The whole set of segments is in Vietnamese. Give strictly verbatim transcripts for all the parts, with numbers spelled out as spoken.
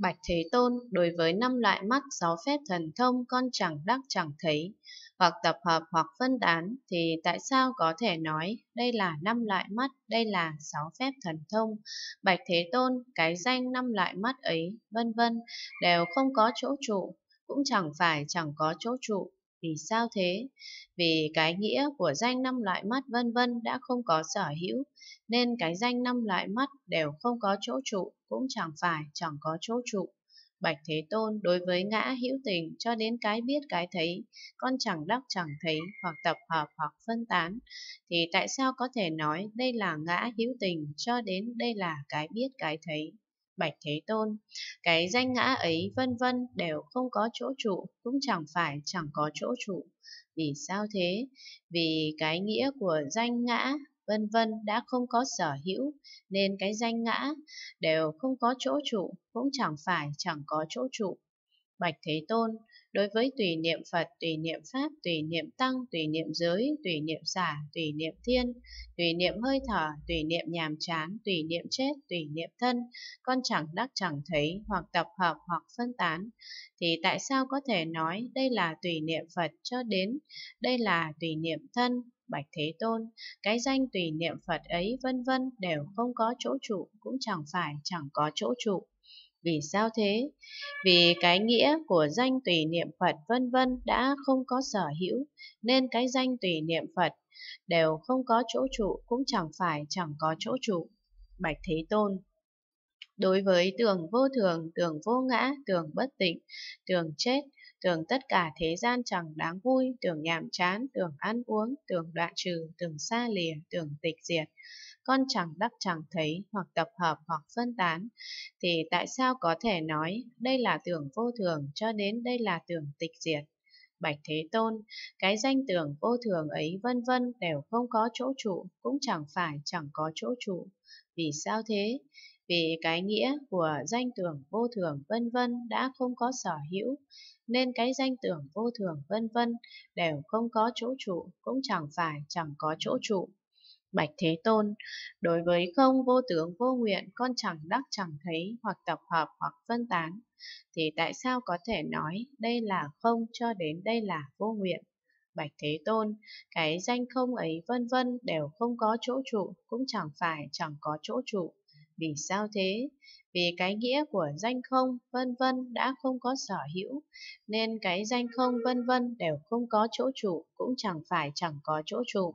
Bạch Thế Tôn, đối với năm loại mắt sáu phép thần thông con chẳng đắc chẳng thấy, hoặc tập hợp hoặc phân tán, thì tại sao có thể nói đây là năm loại mắt, đây là sáu phép thần thông? Bạch Thế Tôn, cái danh năm loại mắt ấy, vân vân, đều không có chỗ trụ, cũng chẳng phải chẳng có chỗ trụ. Vì sao thế? Vì cái nghĩa của danh năm loại mắt vân vân đã không có sở hữu, nên cái danh năm loại mắt đều không có chỗ trụ, cũng chẳng phải chẳng có chỗ trụ. Bạch Thế Tôn, đối với ngã hữu tình cho đến cái biết cái thấy, con chẳng đắc chẳng thấy, hoặc tập hợp hoặc phân tán, thì tại sao có thể nói đây là ngã hữu tình cho đến đây là cái biết cái thấy? Bạch Thế Tôn, cái danh ngã ấy vân vân đều không có chỗ trụ, cũng chẳng phải chẳng có chỗ trụ. Vì sao thế? Vì cái nghĩa của danh ngã vân vân đã không có sở hữu, nên cái danh ngã đều không có chỗ trụ, cũng chẳng phải chẳng có chỗ trụ. Bạch Thế Tôn, đối với tùy niệm Phật, tùy niệm Pháp, tùy niệm Tăng, tùy niệm giới, tùy niệm xả, tùy niệm thiên, tùy niệm hơi thở, tùy niệm nhàm chán, tùy niệm chết, tùy niệm thân, con chẳng đắc chẳng thấy, hoặc tập hợp hoặc phân tán, thì tại sao có thể nói đây là tùy niệm Phật cho đến đây là tùy niệm thân? Bạch Thế Tôn, cái danh tùy niệm Phật ấy vân vân đều không có chỗ trụ, cũng chẳng phải chẳng có chỗ trụ. Vì sao thế? Vì cái nghĩa của danh tùy niệm Phật vân vân đã không có sở hữu, nên cái danh tùy niệm Phật đều không có chỗ trụ, cũng chẳng phải chẳng có chỗ trụ. Bạch Thế Tôn, đối với tường vô thường, tường vô ngã, tường bất tịnh, tường chết, tường tất cả thế gian chẳng đáng vui, tường nhàm chán, tường ăn uống, tường đoạn trừ, tường xa lìa, tường tịch diệt, con chẳng đắc chẳng thấy, hoặc tập hợp hoặc phân tán, thì tại sao có thể nói đây là tưởng vô thường cho đến đây là tưởng tịch diệt? Bạch Thế Tôn, cái danh tưởng vô thường ấy vân vân đều không có chỗ trụ, cũng chẳng phải chẳng có chỗ trụ. Vì sao thế? Vì cái nghĩa của danh tưởng vô thường vân vân đã không có sở hữu, nên cái danh tưởng vô thường vân vân đều không có chỗ trụ, cũng chẳng phải chẳng có chỗ trụ. Bạch Thế Tôn, đối với không vô tướng vô nguyện, con chẳng đắc chẳng thấy, hoặc tập hợp hoặc phân tán, thì tại sao có thể nói đây là không cho đến đây là vô nguyện? Bạch Thế Tôn, cái danh không ấy vân vân đều không có chỗ trụ, cũng chẳng phải chẳng có chỗ trụ. Vì sao thế? Vì cái nghĩa của danh không vân vân đã không có sở hữu, nên cái danh không vân vân đều không có chỗ trụ, cũng chẳng phải chẳng có chỗ trụ.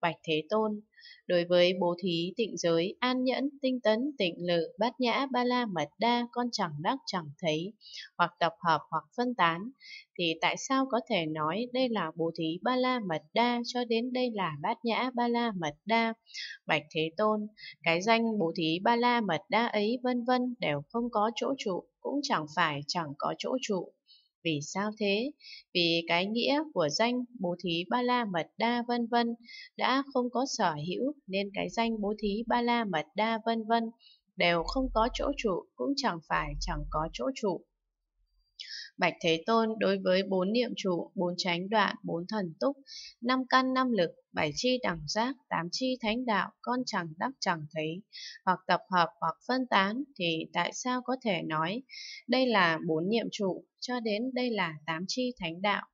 Bạch Thế Tôn, đối với bố thí, tịnh giới, an nhẫn, tinh tấn, tịnh lự, bát nhã, ba la mật đa, con chẳng đắc chẳng thấy, hoặc tập hợp hoặc phân tán, thì tại sao có thể nói đây là bố thí ba la mật đa cho đến đây là bát nhã ba la mật đa? Bạch Thế Tôn, cái danh bố thí ba la mật đa ấy vân vân đều không có chỗ trụ, cũng chẳng phải chẳng có chỗ trụ. Vì sao thế? Vì cái nghĩa của danh bố thí ba la mật đa vân vân đã không có sở hữu, nên cái danh bố thí ba la mật đa vân vân đều không có chỗ trụ, cũng chẳng phải chẳng có chỗ trụ. Bạch Thế Tôn, đối với bốn niệm trụ, bốn chánh đoạn, bốn thần túc, năm căn năm lực, bảy chi đẳng giác, tám chi thánh đạo, con chẳng đắc chẳng thấy, hoặc tập hợp hoặc phân tán, thì tại sao có thể nói đây là bốn niệm trụ cho đến đây là tám chi thánh đạo?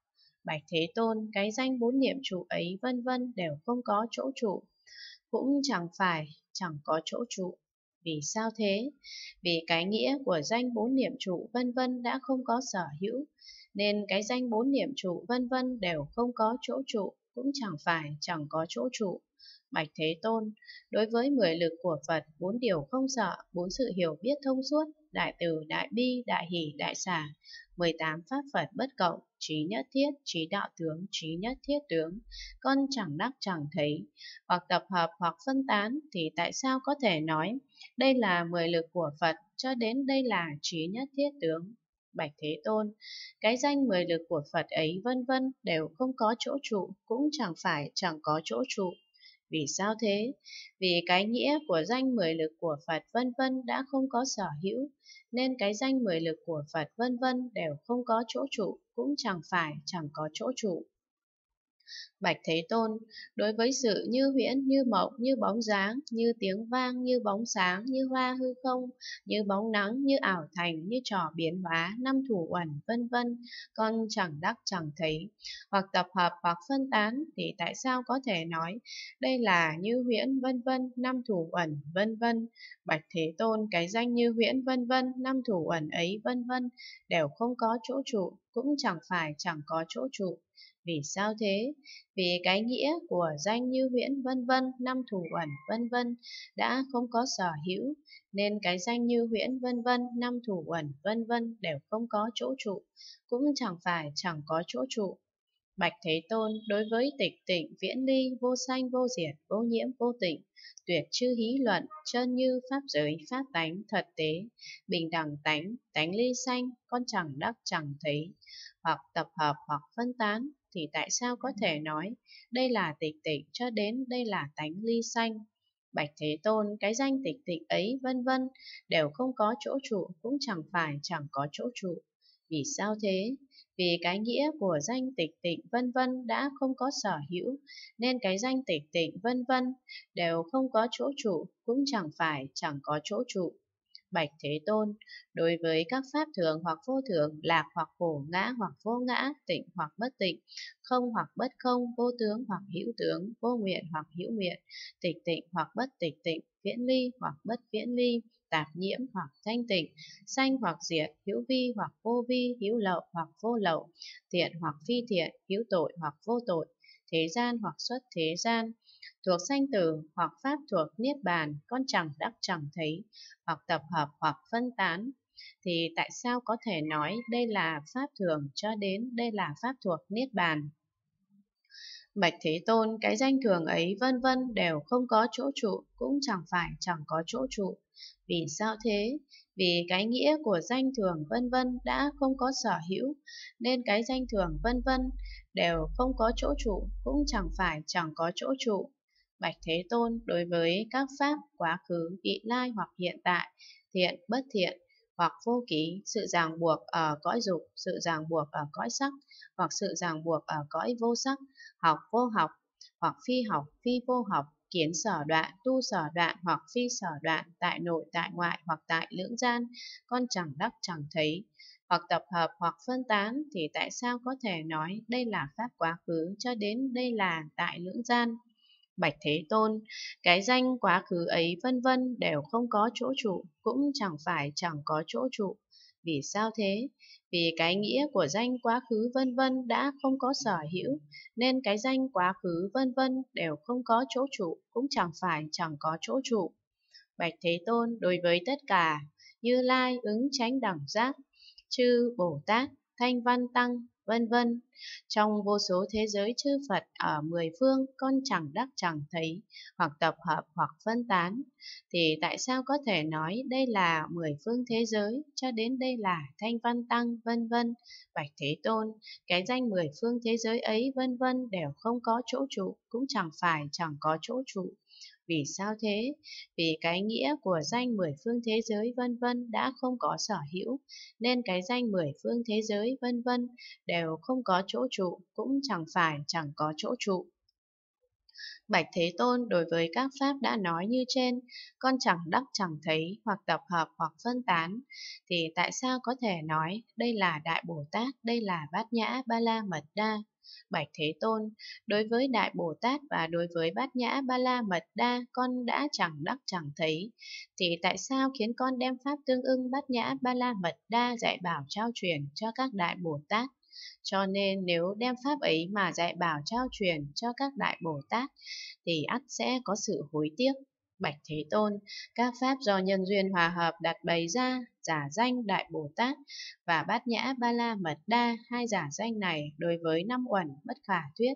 Bạch Thế Tôn, cái danh bốn niệm trụ ấy vân vân đều không có chỗ trụ, cũng chẳng phải chẳng có chỗ trụ. Vì sao thế? Vì cái nghĩa của danh bốn niệm trụ vân vân đã không có sở hữu, nên cái danh bốn niệm trụ vân vân đều không có chỗ trụ, cũng chẳng phải chẳng có chỗ trụ. Bạch Thế Tôn, đối với mười lực của Phật, bốn điều không sợ, bốn sự hiểu biết thông suốt, đại từ, đại bi, đại hỷ, đại xả, mười tám pháp Phật bất cộng, trí nhất thiết, trí đạo tướng, trí nhất thiết tướng, con chẳng đắc chẳng thấy, hoặc tập hợp hoặc phân tán, thì tại sao có thể nói đây là mười lực của Phật cho đến đây là trí nhất thiết tướng? Bạch Thế Tôn, cái danh mười lực của Phật ấy vân vân đều không có chỗ trụ, cũng chẳng phải chẳng có chỗ trụ. Vì sao thế? Vì cái nghĩa của danh mười lực của Phật vân vân đã không có sở hữu, nên cái danh mười lực của Phật vân vân đều không có chỗ trụ, cũng chẳng phải chẳng có chỗ trụ. Bạch Thế Tôn, đối với sự như huyễn, như mộng, như bóng dáng, như tiếng vang, như bóng sáng, như hoa hư không, như bóng nắng, như ảo thành, như trò biến hóa, năm thủ uẩn, vân vân, con chẳng đắc chẳng thấy, hoặc tập hợp hoặc phân tán, thì tại sao có thể nói đây là như huyễn vân vân, năm thủ uẩn vân vân? Bạch Thế Tôn, cái danh như huyễn vân vân, năm thủ uẩn ấy vân vân đều không có chỗ trụ, cũng chẳng phải chẳng có chỗ trụ. Vì sao thế? Vì cái nghĩa của danh như huyễn vân vân, năm thủ uẩn vân vân đã không có sở hữu, nên cái danh như huyễn vân vân, năm thủ uẩn vân vân đều không có chỗ trụ, cũng chẳng phải chẳng có chỗ trụ. Bạch Thế Tôn, đối với tịch tịnh viễn ly, vô sanh vô diệt, vô nhiễm vô tịnh, tuyệt chư hí luận, chân như pháp giới, pháp tánh, thật tế, bình đẳng tánh, tánh ly sanh, con chẳng đắc chẳng thấy, hoặc tập hợp hoặc phân tán, thì tại sao có thể nói đây là tịch tịnh cho đến đây là tánh ly sanh? Bạch Thế Tôn, cái danh tịch tịnh ấy vân vân đều không có chỗ trụ, cũng chẳng phải chẳng có chỗ trụ. Vì sao thế? Vì cái nghĩa của danh tịch tịnh vân vân đã không có sở hữu, nên cái danh tịch tịnh vân vân đều không có chỗ trụ, cũng chẳng phải chẳng có chỗ trụ. Bạch Thế Tôn, đối với các pháp thường hoặc vô thường, lạc hoặc khổ, ngã hoặc vô ngã, tịnh hoặc bất tịnh, không hoặc bất không, vô tướng hoặc hữu tướng, vô nguyện hoặc hữu nguyện, tịch tịnh hoặc bất tịch tịnh, viễn ly hoặc bất viễn ly, tạp nhiễm hoặc thanh tịnh, sanh hoặc diệt, hữu vi hoặc vô vi, hữu lậu hoặc vô lậu, thiện hoặc phi thiện, hữu tội hoặc vô tội, thế gian hoặc xuất thế gian, thuộc sanh tử hoặc pháp thuộc niết bàn, con chẳng đắc chẳng thấy, hoặc tập hợp hoặc phân tán, thì tại sao có thể nói đây là pháp thường cho đến đây là pháp thuộc niết bàn? Bạch Thế Tôn, cái danh thường ấy vân vân đều không có chỗ trụ, cũng chẳng phải chẳng có chỗ trụ. Vì sao thế? Vì cái nghĩa của danh thường vân vân đã không có sở hữu, nên cái danh thường vân vân đều không có chỗ trụ, cũng chẳng phải chẳng có chỗ trụ. Bạch Thế Tôn, đối với các pháp quá khứ, vị lai hoặc hiện tại, thiện, bất thiện, hoặc vô ký, sự ràng buộc ở cõi dục, sự ràng buộc ở cõi sắc, hoặc sự ràng buộc ở cõi vô sắc, học vô học, hoặc phi học, phi vô học, kiến sở đoạn, tu sở đoạn hoặc phi sở đoạn, tại nội, tại ngoại hoặc tại lưỡng gian, con chẳng đắc chẳng thấy, hoặc tập hợp hoặc phân tán, thì tại sao có thể nói đây là pháp quá khứ cho đến đây là tại lưỡng gian? Bạch Thế Tôn, cái danh quá khứ ấy vân vân đều không có chỗ trụ, cũng chẳng phải chẳng có chỗ trụ. Vì sao thế? Vì cái nghĩa của danh quá khứ vân vân đã không có sở hữu, nên cái danh quá khứ vân vân đều không có chỗ trụ, cũng chẳng phải chẳng có chỗ trụ. Bạch Thế Tôn, đối với tất cả Như Lai, ứng chánh đẳng giác, chư Bồ Tát, Thanh Văn Tăng, vân vân, trong vô số thế giới chư Phật ở mười phương, con chẳng đắc chẳng thấy, hoặc tập hợp hoặc phân tán, thì tại sao có thể nói đây là mười phương thế giới cho đến đây là Thanh Văn Tăng, vân vân? Bạch Thế Tôn, cái danh mười phương thế giới ấy vân vân đều không có chỗ trụ, cũng chẳng phải chẳng có chỗ trụ. Vì sao thế? Vì cái nghĩa của danh mười phương thế giới vân vân đã không có sở hữu, nên cái danh mười phương thế giới vân vân đều không có chỗ trụ, cũng chẳng phải chẳng có chỗ trụ. Bạch Thế Tôn, đối với các pháp đã nói như trên, con chẳng đắc chẳng thấy, hoặc tập hợp hoặc phân tán, thì tại sao có thể nói đây là Đại Bồ Tát, đây là Bát Nhã Ba La Mật Đa? Bạch Thế Tôn, đối với Đại Bồ Tát và đối với Bát Nhã Ba La Mật Đa, con đã chẳng đắc chẳng thấy, thì tại sao khiến con đem pháp tương ưng Bát Nhã Ba La Mật Đa dạy bảo trao truyền cho các Đại Bồ Tát? Cho nên nếu đem pháp ấy mà dạy bảo trao truyền cho các Đại Bồ Tát, thì ắt sẽ có sự hối tiếc. Bạch Thế Tôn, các pháp do nhân duyên hòa hợp đặt bày ra, giả danh Đại Bồ Tát và Bát Nhã Ba La Mật Đa, hai giả danh này đối với năm uẩn bất khả thuyết,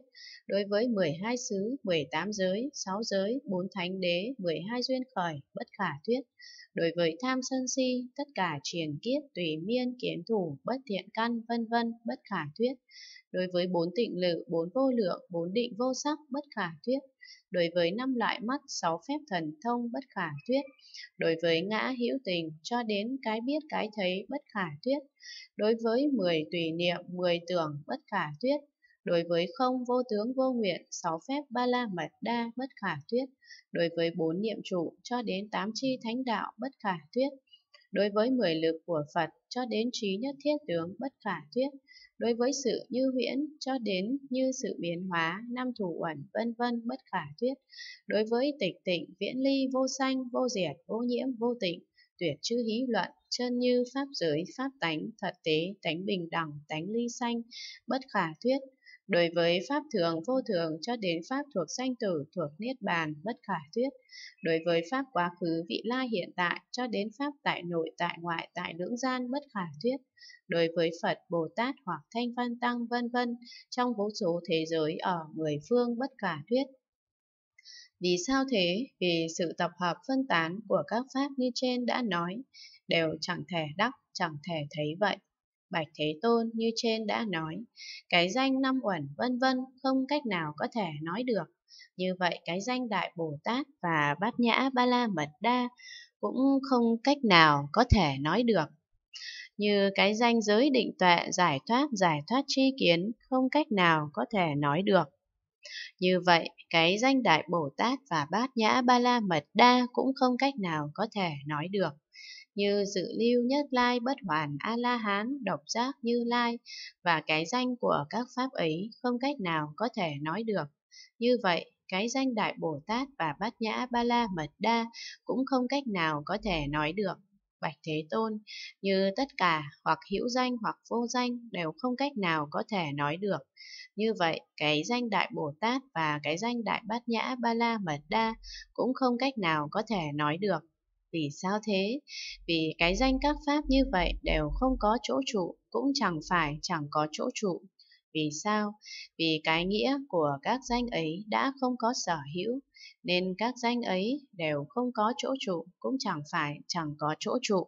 đối với mười hai xứ, mười tám giới, sáu giới, bốn thánh đế, mười hai duyên khởi bất khả thuyết, đối với tham sân si, tất cả triền kiếp, tùy miên, kiến thủ, bất thiện căn, vân vân bất khả thuyết, đối với bốn tịnh lự, bốn vô lượng, bốn định vô sắc bất khả thuyết, đối với năm loại mắt, sáu phép thần thông bất khả thuyết, đối với ngã hữu tình cho đến cái biết cái thấy bất khả thuyết, đối với mười tùy niệm, mười tưởng bất khả thuyết, Đối với không vô tướng vô nguyện, sáu phép ba la mật đa bất khả thuyết. Đối với bốn niệm trụ cho đến tám chi thánh đạo bất khả thuyết. Đối với mười lực của Phật cho đến trí nhất thiết tướng bất khả thuyết. Đối với sự như huyễn cho đến như sự biến hóa, năm thủ uẩn vân vân bất khả thuyết. Đối với tịch tịnh viễn ly vô sanh vô diệt vô nhiễm vô tịnh, tuyệt chư hí luận, chân như pháp giới pháp tánh thật tế tánh bình đẳng tánh ly sanh bất khả thuyết. Đối với pháp thường vô thường cho đến pháp thuộc sanh tử thuộc niết bàn bất khả thuyết. Đối với pháp quá khứ vị lai hiện tại cho đến pháp tại nội tại ngoại tại lưỡng gian bất khả thuyết. Đối với Phật, Bồ Tát hoặc Thanh Văn Tăng vân vân trong vô số thế giới ở mười phương bất khả thuyết. Vì sao thế? Vì sự tập hợp phân tán của các pháp như trên đã nói đều chẳng thể đắc, chẳng thể thấy vậy. Bạch Thế Tôn, như trên đã nói, cái danh năm uẩn vân vân không cách nào có thể nói được. Như vậy cái danh Đại Bồ Tát và Bát Nhã Ba La Mật Đa cũng không cách nào có thể nói được. Như cái danh giới định tuệ giải thoát giải thoát tri kiến không cách nào có thể nói được. Như vậy cái danh Đại Bồ Tát và Bát Nhã Ba La Mật Đa cũng không cách nào có thể nói được. Như dự lưu nhất lai bất hoàn A-La-Hán độc giác Như Lai và cái danh của các pháp ấy không cách nào có thể nói được. Như vậy cái danh Đại Bồ Tát và Bát Nhã Ba La Mật Đa cũng không cách nào có thể nói được. Bạch Thế Tôn, như tất cả hoặc hữu danh hoặc vô danh đều không cách nào có thể nói được. Như vậy cái danh Đại Bồ Tát và cái danh Đại Bát Nhã Ba La Mật Đa cũng không cách nào có thể nói được. Vì sao thế? Vì cái danh các pháp như vậy đều không có chỗ trụ, cũng chẳng phải chẳng có chỗ trụ. Vì sao? Vì cái nghĩa của các danh ấy đã không có sở hữu, nên các danh ấy đều không có chỗ trụ, cũng chẳng phải chẳng có chỗ trụ.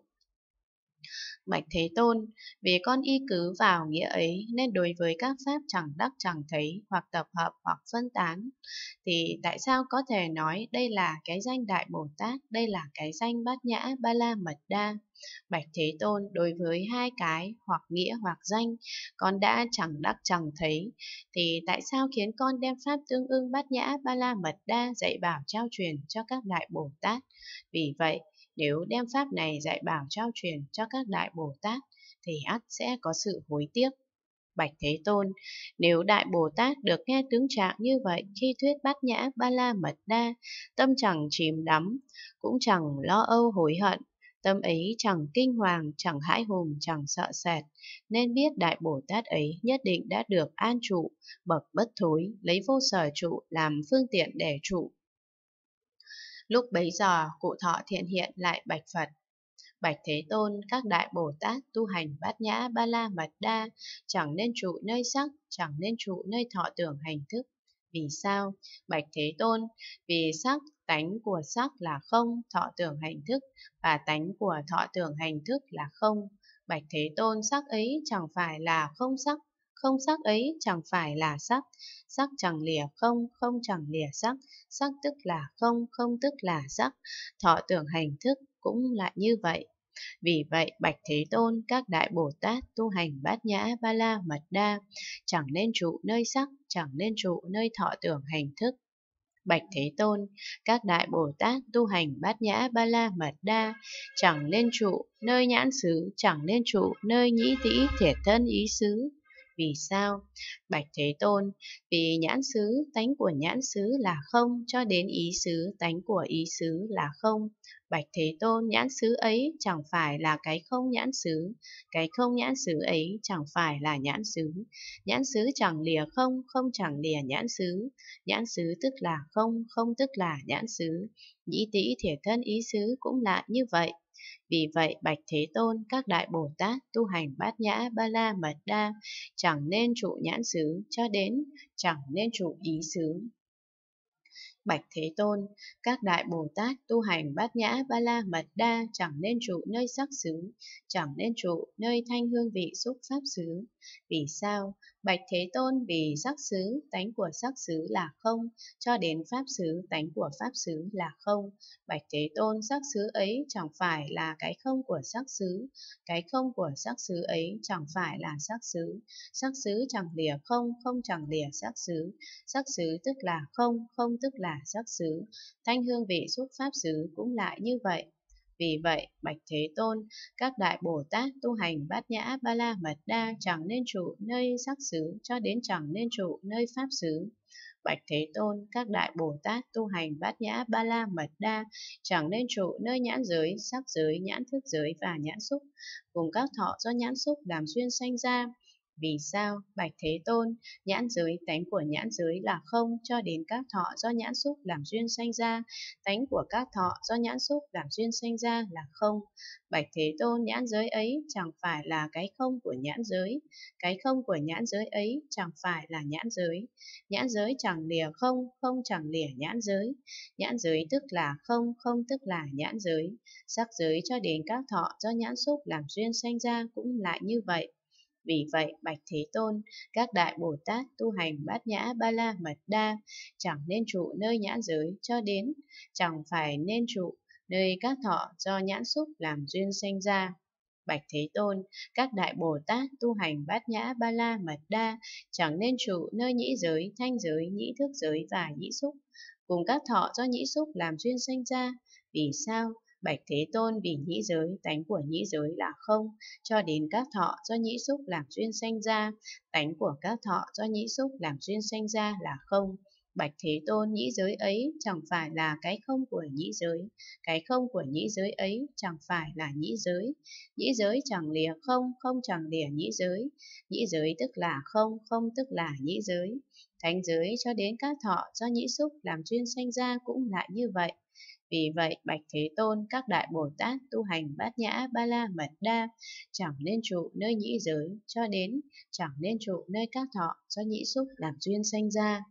Bạch Thế Tôn, vì con y cứ vào nghĩa ấy nên đối với các pháp chẳng đắc chẳng thấy hoặc tập hợp hoặc phân tán, thì tại sao có thể nói đây là cái danh Đại Bồ Tát, đây là cái danh Bát Nhã Ba La Mật Đa? Bạch Thế Tôn, đối với hai cái hoặc nghĩa hoặc danh con đã chẳng đắc chẳng thấy, thì tại sao khiến con đem pháp tương ưng Bát Nhã Ba La Mật Đa dạy bảo trao truyền cho các Đại Bồ Tát? Vì vậy, nếu đem pháp này dạy bảo trao truyền cho các Đại Bồ Tát thì ắt sẽ có sự hối tiếc. Bạch Thế Tôn, nếu Đại Bồ Tát được nghe tướng trạng như vậy khi thuyết Bát Nhã Ba La Mật Đa, tâm chẳng chìm đắm, cũng chẳng lo âu hối hận, tâm ấy chẳng kinh hoàng, chẳng hãi hùng, chẳng sợ sệt, nên biết Đại Bồ Tát ấy nhất định đã được an trụ, bậc bất thối, lấy vô sở trụ làm phương tiện để trụ. Lúc bấy giờ, cụ Thọ Thiện hiện lại bạch Phật. Bạch Thế Tôn, các Đại Bồ Tát tu hành Bát Nhã Ba La Mật Đa, chẳng nên trụ nơi sắc, chẳng nên trụ nơi thọ tưởng hành thức. Vì sao? Bạch Thế Tôn, vì sắc, tánh của sắc là không, thọ tưởng hành thức, và tánh của thọ tưởng hành thức là không. Bạch Thế Tôn, sắc ấy chẳng phải là không sắc, không sắc ấy chẳng phải là sắc, sắc chẳng lìa không, không chẳng lìa sắc, sắc tức là không, không tức là sắc, thọ tưởng hành thức cũng lại như vậy. Vì vậy, Bạch Thế Tôn, các Đại Bồ Tát tu hành Bát Nhã Ba La Mật Đa, chẳng nên trụ nơi sắc, chẳng nên trụ nơi thọ tưởng hành thức. Bạch Thế Tôn, các Đại Bồ Tát tu hành Bát Nhã Ba La Mật Đa, chẳng nên trụ nơi nhãn xứ, chẳng nên trụ nơi nhĩ tĩ thiệt thân ý xứ. Vì sao? Bạch Thế Tôn, vì nhãn xứ, tánh của nhãn xứ là không, cho đến ý xứ, tánh của ý xứ là không. Bạch Thế Tôn, nhãn xứ ấy chẳng phải là cái không nhãn xứ, cái không nhãn xứ ấy chẳng phải là nhãn xứ. Nhãn xứ chẳng lìa không, không chẳng lìa nhãn xứ. Nhãn xứ tức là không, không tức là nhãn xứ. Nhĩ tĩ thiệt thân ý xứ cũng lại như vậy. Vì vậy, Bạch Thế Tôn, các Đại Bồ Tát tu hành Bát Nhã Ba La Mật Đa, chẳng nên trụ nhãn xứ cho đến chẳng nên trụ ý xứ. Bạch Thế Tôn, các Đại Bồ Tát tu hành Bát Nhã Ba La Mật Đa, chẳng nên trụ nơi sắc xứ, chẳng nên trụ nơi thanh hương vị xúc pháp xứ. Vì sao? Bạch Thế Tôn, vì sắc xứ, tánh của sắc xứ là không, cho đến pháp xứ, tánh của pháp xứ là không. Bạch Thế Tôn, sắc xứ ấy chẳng phải là cái không của sắc xứ, cái không của sắc xứ ấy chẳng phải là sắc xứ, sắc xứ chẳng lìa không, không chẳng lìa sắc xứ, sắc xứ tức là không, không tức là sắc xứ, thanh hương vị xúc pháp xứ cũng lại như vậy. Vì vậy, Bạch Thế Tôn, các Đại Bồ Tát tu hành Bát Nhã Ba La Mật Đa chẳng nên trụ nơi sắc xứ cho đến chẳng nên trụ nơi pháp xứ. Bạch Thế Tôn, các Đại Bồ Tát tu hành Bát Nhã Ba La Mật Đa chẳng nên trụ nơi nhãn giới, sắc giới, nhãn thức giới và nhãn xúc, cùng các thọ do nhãn xúc làm duyên sanh ra. Vì sao? Bạch Thế Tôn, nhãn giới, tánh của nhãn giới là không cho đến các thọ do nhãn xúc làm duyên sanh ra, tánh của các thọ do nhãn xúc làm duyên sanh ra là không. Bạch Thế Tôn, nhãn giới ấy chẳng phải là cái không của nhãn giới, cái không của nhãn giới ấy chẳng phải là nhãn giới, nhãn giới chẳng lìa không, không chẳng lìa nhãn giới, nhãn giới tức là không, không tức là nhãn giới, sắc giới cho đến các thọ do nhãn xúc làm duyên sanh ra cũng lại như vậy. Vì vậy, Bạch Thế Tôn, các Đại Bồ Tát tu hành Bát Nhã Ba La Mật Đa chẳng nên trụ nơi nhãn giới cho đến chẳng phải nên trụ nơi các thọ do nhãn xúc làm duyên sanh ra. Bạch Thế Tôn, các Đại Bồ Tát tu hành Bát Nhã Ba La Mật Đa chẳng nên trụ nơi nhĩ giới, thanh giới, nhĩ thức giới và nhĩ xúc, cùng các thọ do nhĩ xúc làm duyên sanh ra. Vì sao? Bạch Thế Tôn, vì nhĩ giới, tánh của nhĩ giới là không, cho đến các thọ do nhĩ xúc làm duyên sanh ra, tánh của các thọ do nhĩ xúc làm duyên sanh ra là không. Bạch Thế Tôn, nhĩ giới ấy chẳng phải là cái không của nhĩ giới, cái không của nhĩ giới ấy chẳng phải là nhĩ giới, nhĩ giới chẳng lìa không, không chẳng lìa nhĩ giới, nhĩ giới tức là không, không tức là nhĩ giới, thánh giới cho đến các thọ do nhĩ xúc làm duyên sanh ra cũng lại như vậy. Vì vậy, Bạch Thế Tôn, các Đại Bồ Tát tu hành Bát Nhã Ba La Mật Đa chẳng nên trụ nơi nhĩ giới cho đến chẳng nên trụ nơi các thọ do nhĩ xúc làm duyên sanh ra.